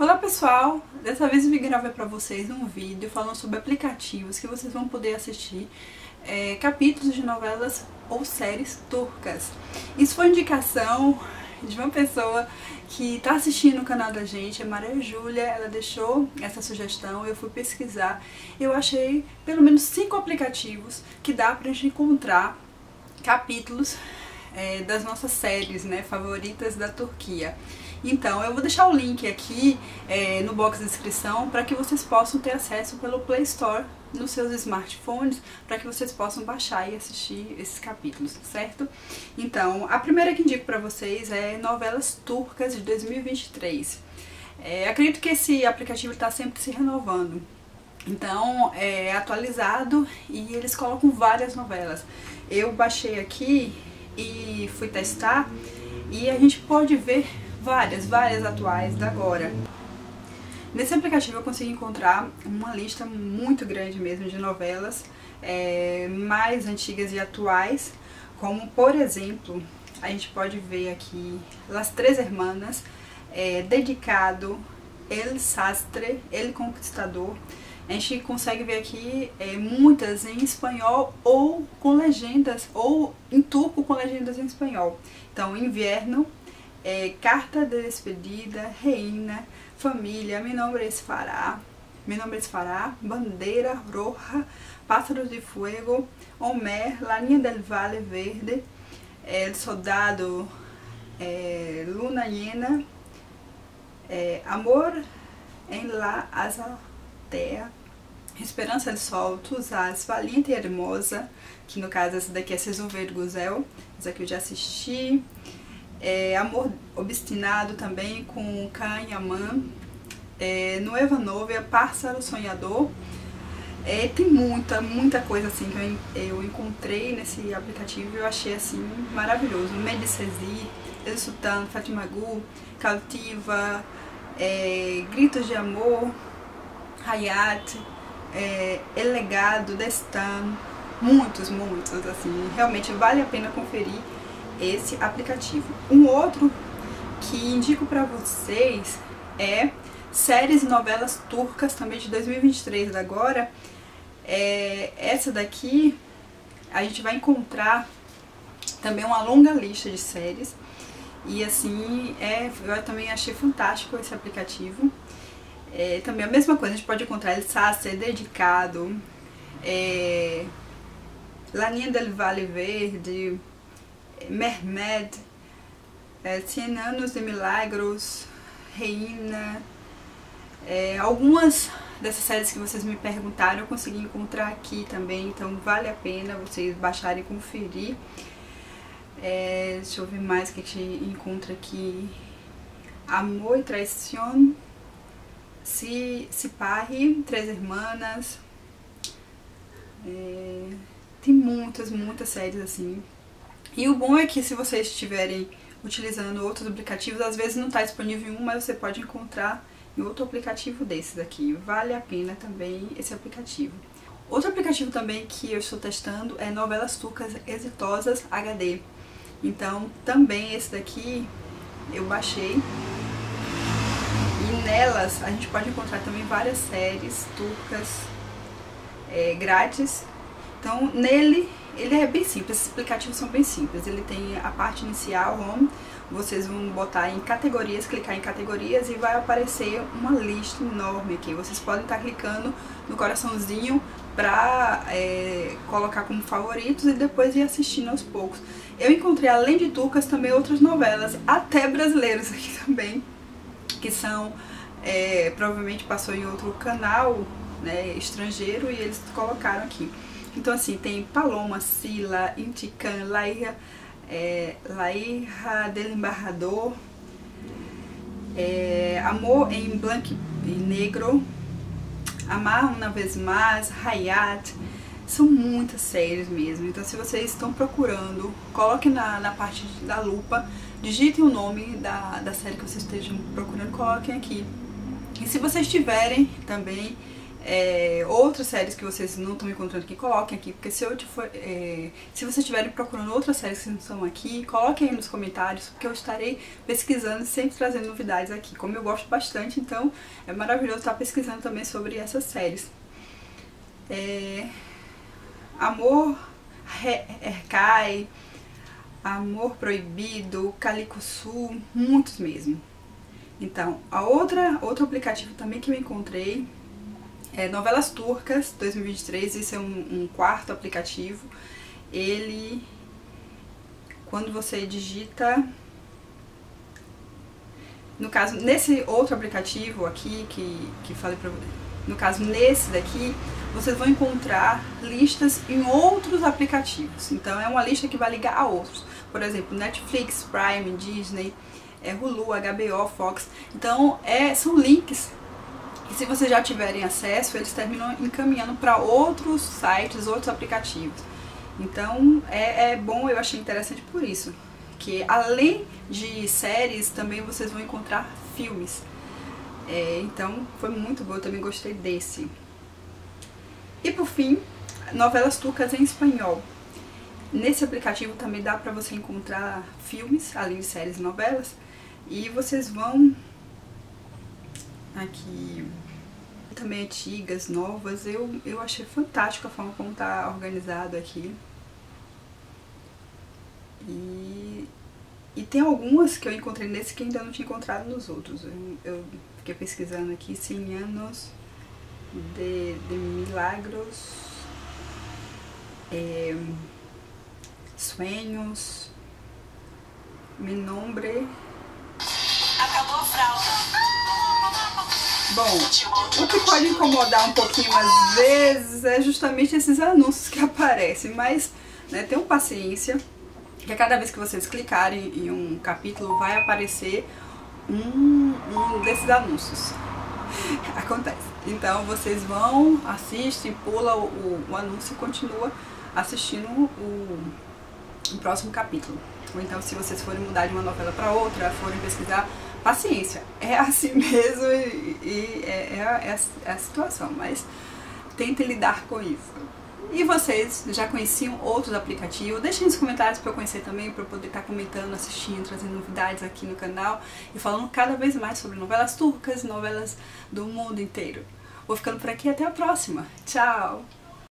Olá pessoal, dessa vez eu vim gravar para vocês um vídeo falando sobre aplicativos que vocês vão poder assistir capítulos de novelas ou séries turcas. Isso foi indicação de uma pessoa que está assistindo o canal da gente, é Maria Júlia. Ela deixou essa sugestão, eu fui pesquisar, eu achei pelo menos 5 aplicativos que dá pra gente encontrar capítulos das nossas séries, né, favoritas da Turquia. Então eu vou deixar o link aqui no box de descrição para que vocês possam ter acesso pelo Play Store nos seus smartphones, para que vocês possam baixar e assistir esses capítulos, certo? Então a primeira que indico para vocês é Novelas Turcas de 2023. Acredito que esse aplicativo está sempre se renovando, então é atualizado e eles colocam várias novelas. Eu baixei aqui e fui testar e a gente pode ver várias atuais da agora. Nesse aplicativo eu consegui encontrar uma lista muito grande mesmo de novelas mais antigas e atuais, como por exemplo, a gente pode ver aqui Las Três Hermanas, Dedicado, El Sastre, El Conquistador. A gente consegue ver aqui muitas em espanhol ou com legendas, ou em turco com legendas em espanhol. Então, Inverno, Carta de Despedida, Reina, Família, Mi Nombre es Fará, Bandeira Roja, Pássaro de Fuego, Omer, La Niña del Valle Verde, El Soldado, Luna Hiena, Amor en la Azatea, Esperança de Sol, Tuzás, Valente e Hermosa, que no caso essa daqui é César Vergozel, essa aqui eu já assisti. Amor Obstinado também, com Kahn Yaman, Nueva Novia, Pássaro Sonhador. Tem muita coisa assim que eu encontrei nesse aplicativo e eu achei assim maravilhoso. Medicesi, El Sutan, Fatimagu, Cautiva, Gritos de Amor, Hayat, El Legado, Destan, muitos assim, realmente vale a pena conferir esse aplicativo. Um outro que indico pra vocês é séries e novelas turcas também de 2023 da agora. Essa daqui a gente vai encontrar também uma longa lista de séries e assim eu também achei fantástico esse aplicativo. Também a mesma coisa, a gente pode encontrar El Sácer, Dedicado, La Niña del Valle Verde, Mehmed, Cien Años de Milagros, Reina. Algumas dessas séries que vocês me perguntaram eu consegui encontrar aqui também, então vale a pena vocês baixarem e conferir. Deixa eu ver mais o que a gente encontra aqui. Amor e Traição, Sipahi, Três Hermanas. Tem muitas séries assim. E o bom é que se vocês estiverem utilizando outros aplicativos, às vezes não está disponível em um, mas você pode encontrar em outro aplicativo desses aqui. Vale a pena também esse aplicativo. Outro aplicativo também que eu estou testando é Novelas Turcas Exitosas HD. Então também esse daqui eu baixei. E nelas a gente pode encontrar também várias séries turcas grátis. Então nele... Ele é bem simples, esses aplicativos são bem simples. Ele tem a parte inicial, home, vocês vão botar em categorias, clicar em categorias e vai aparecer uma lista enorme aqui. Vocês podem estar clicando no coraçãozinho pra colocar como favoritos e depois ir assistindo aos poucos. Eu encontrei, além de turcas, também outras novelas, até brasileiras aqui também, que são, provavelmente passou em outro canal, né, estrangeiro, e eles colocaram aqui. Então assim, tem Paloma, Sila, Intikan, Laira, Laira del Embarrador, Amor em Blanco e Negro, Amar Uma Vez Mais, Hayat. São muitas séries mesmo. Então se vocês estão procurando, coloquem na parte da lupa, digitem o nome da série que vocês estejam procurando, coloquem aqui. E se vocês tiverem também outras séries que vocês não estão encontrando aqui, coloquem aqui, porque se vocês estiverem procurando outras séries que não estão aqui, coloquem aí nos comentários, porque eu estarei pesquisando e sempre trazendo novidades aqui. Como eu gosto bastante, então é maravilhoso estar pesquisando também sobre essas séries. Amor Recai, Amor Proibido, Calico Sul, muitos mesmo. Então, outro aplicativo também que eu encontrei é Novelas Turcas 2023, esse é um quarto aplicativo. Ele, quando você digita, no caso, nesse outro aplicativo aqui, que falei pra vocês, no caso, nesse daqui, vocês vão encontrar listas em outros aplicativos. Então, é uma lista que vai ligar a outros. Por exemplo, Netflix, Prime, Disney, Hulu, HBO, Fox. Então, são links. E se vocês já tiverem acesso, eles terminam encaminhando para outros sites, outros aplicativos. Então é bom, eu achei interessante por isso. Que além de séries, também vocês vão encontrar filmes. Então foi muito bom, eu também gostei desse. E por fim, novelas turcas em espanhol. Nesse aplicativo também dá para você encontrar filmes, além de séries e novelas. E vocês vão... aqui também antigas, novas, eu achei fantástico a forma como tá organizado aqui. E tem algumas que eu encontrei nesse que ainda não tinha encontrado nos outros. Eu fiquei pesquisando aqui, 100 anos de milagros, Sueños, Mi Nombre. Acabou a fralda. Bom, o que pode incomodar um pouquinho às vezes é justamente esses anúncios que aparecem, mas tenham paciência, que a cada vez que vocês clicarem em um capítulo vai aparecer um desses anúncios. Acontece. Então vocês vão, assistem, pula o anúncio e continua assistindo o próximo capítulo. Ou então, se vocês forem mudar de uma novela para outra, forem pesquisar, paciência, é assim mesmo e é a situação, mas tentem lidar com isso. E vocês já conheciam outros aplicativos? Deixem nos comentários para eu conhecer também, para eu poder estar comentando, assistindo, trazendo novidades aqui no canal e falando cada vez mais sobre novelas turcas e novelas do mundo inteiro. Vou ficando por aqui, até a próxima. Tchau!